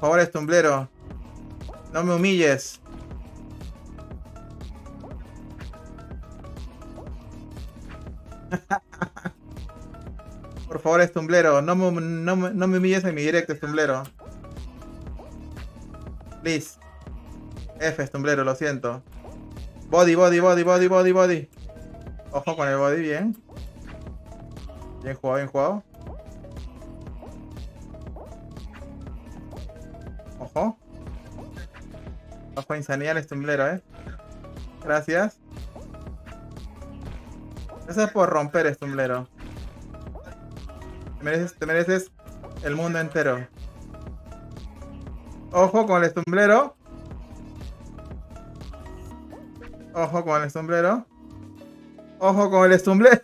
Por favor, Stumblero. No me humilles. Por favor, Stumblero. No me humilles en mi directo, Stumblero. Please. F, Stumblero, lo siento. Body, body, body, body, body, body. Ojo con el body, bien. Bien jugado, bien jugado. Ojo. Ojo, insanía el Stumblero, eh. Gracias. Gracias por romper, Stumblero. Te mereces el mundo entero. Ojo con el Stumblero. Ojo con el Stumblero. Ojo con el Stumblero.